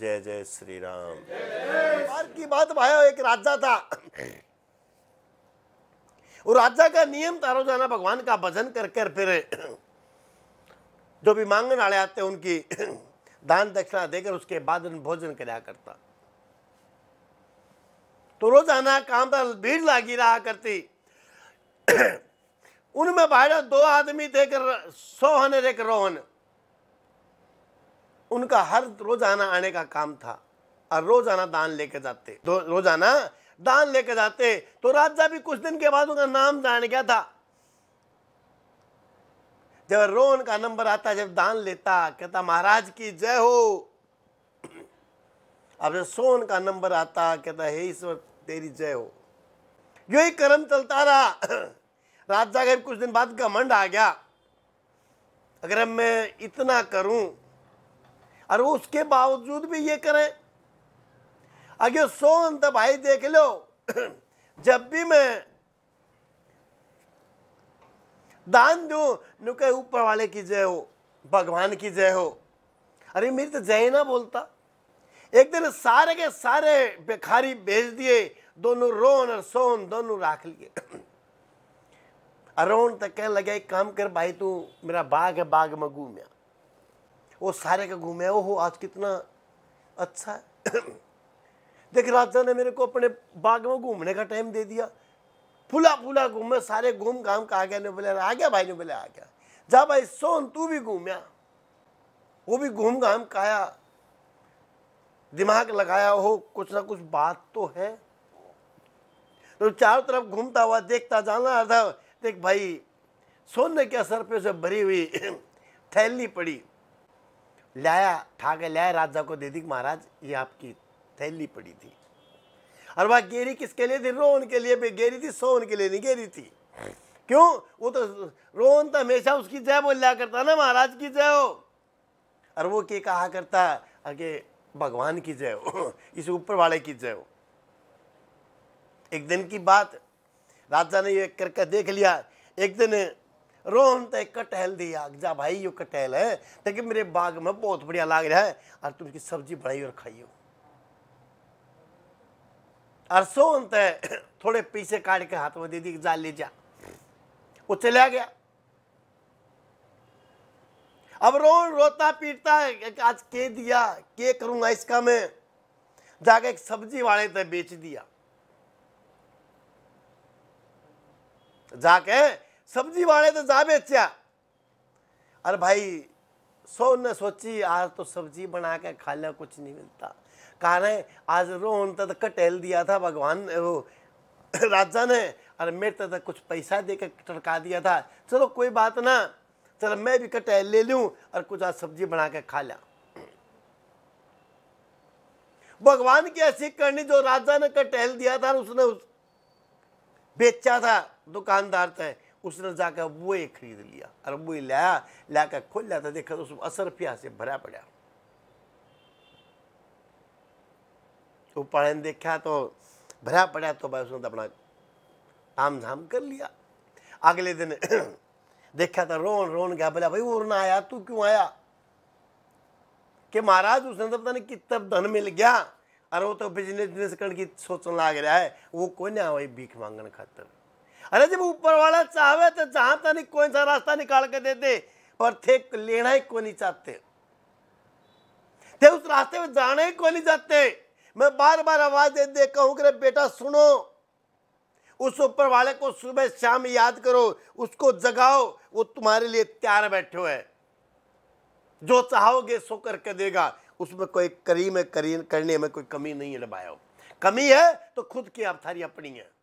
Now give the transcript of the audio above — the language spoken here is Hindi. जय जय श्री राम। बार की बात भाइयों, एक राजा था, वो राजा का नियम था रोजाना भगवान का भजन करके फिर जो भी मांगने वाले आते उनकी दान दक्षिणा देकर उसके बाद भोजन कराया करता। तो रोजाना काम पर भीड़ लगी रहा करती। उनमें भाई दो आदमी देकर सोहन एक रोहन, उनका हर रोजाना आने का काम था और रोजाना दान लेके जाते, रोजाना दान लेके जाते। तो राजा भी कुछ दिन के बाद उनका नाम जान गया था। जब रोहन का नंबर आता, जब दान लेता, कहता महाराज की जय हो। अब जब सोहन का नंबर आता, कहता हे ईश्वर तेरी जय हो। यो ही कर्म चलता रहा। राजा का कुछ दिन बाद घमंड आ गया, अगर मैं इतना करूं और वो उसके बावजूद भी ये करें, अगर सोन तो भाई देख लो, जब भी मैं दान दूं नुके ऊपर वाले की जय हो, भगवान की जय हो। अरे मेरी तो जय ना बोलता। एक दिन सारे के सारे भिखारी भेज दिए, दोनों रोहन और सोन दोनों राख लिए। रोहन तक कहने लगे एक काम कर भाई, तू मेरा बाग है, बाग में घूम। वो सारे का घूमे, ओहो आज कितना अच्छा है। देख राजा ने मेरे को अपने बाग में घूमने का टाइम दे दिया, फुला फुला घूमे, सारे घूम घाम का आ गया। ने बोले आ गया भाई, ने बोले आ गया, जा भाई सोन तू भी घूमया। वो भी घूम घाम काया, दिमाग लगाया, हो कुछ ना कुछ बात तो है। तो चारों तरफ घूमता हुआ देखता जाना था। देख भाई सोन ने क्या सर पे से भरी हुई थैली पड़ी, लाया, ठाके लाया, राजा को दे दी, महाराज ये आपकी थैली पड़ी थी। और वह गेरी किसके लिए थी? रोहन के लिए भी गेरी थी, सोहन के लिए नहीं गेरी थी। क्यों? वो तो रोहन तो हमेशा उसकी जय बोल लिया करता ना, महाराज की जय हो। और वो क्या कहा करता, आगे भगवान की जय हो, इस ऊपर वाले की जय हो। एक दिन की बात, राजा ने ये करके देख लिया। एक दिन रोहन तो एक कटहल दिया, जा भाई यो कटहल है ताकि मेरे बाग में बहुत बढ़िया लाग रहा है, और तुम इसकी सब्जी बनाई और खाइयो। और सोहन तो थोड़े पीछे काट के हाथ में दे दी, जा ले जा। वो चला गया। अब रोहन रोता पीटता है, आज के दिया, के करूंगा इसका मैं। जाके एक सब्जी वाले तो बेच दिया, जाके सब्जी वाले तो जा बेचा। अरे भाई सोन ने सोची आज तो सब्जी बना के खा लिया, कुछ नहीं मिलता। कहा रहे आज रोहन तो कटहल दिया था भगवान, वो राजा ने, अरे मेरे तो कुछ पैसा दे के टरका दिया था, चलो कोई बात ना, चलो मैं भी कटहल ले लूं और कुछ आज सब्जी बना के खा लिया। भगवान की ऐसी करनी, जो राजा ने कटहल दिया था उसने बेचा था दुकानदार थे, उसने जाकर वो ही खरीद लिया और वो ही लाया, लाकर खोल लिया था, देखा उसमें असरफिया से भरा पड़ा। ऊपर देखा तो भरा पड़ा, तो भाई उसने अपना आम झाम कर लिया। अगले दिन देखा था रोन रोन गया, बोला भाई वो ना आया, तू क्यों आया? कि महाराज उसने तो पता नहीं कितना धन मिल गया, और वो तो बिजनेस करने की सोचने लग रहा है, वो कोई ना भाई भीख मांगने खातर। अरे जब ऊपर वाला चाहे तो जहां तक कोई सा रास्ता निकाल के दे दे, पर थे लेना ही को नहीं चाहते थे, उस रास्ते में जाना ही को नहीं चाहते। मैं बार बार आवाज दे दे कहूं कि बेटा सुनो, उस ऊपर वाले को सुबह शाम याद करो, उसको जगाओ, वो तुम्हारे लिए तैयार बैठे हुए, जो चाहोगे सो करके देगा, उसमें कोई करीम करने में कोई कमी नहीं है। भाइयों कमी है तो खुद की आप थारी अपनी है।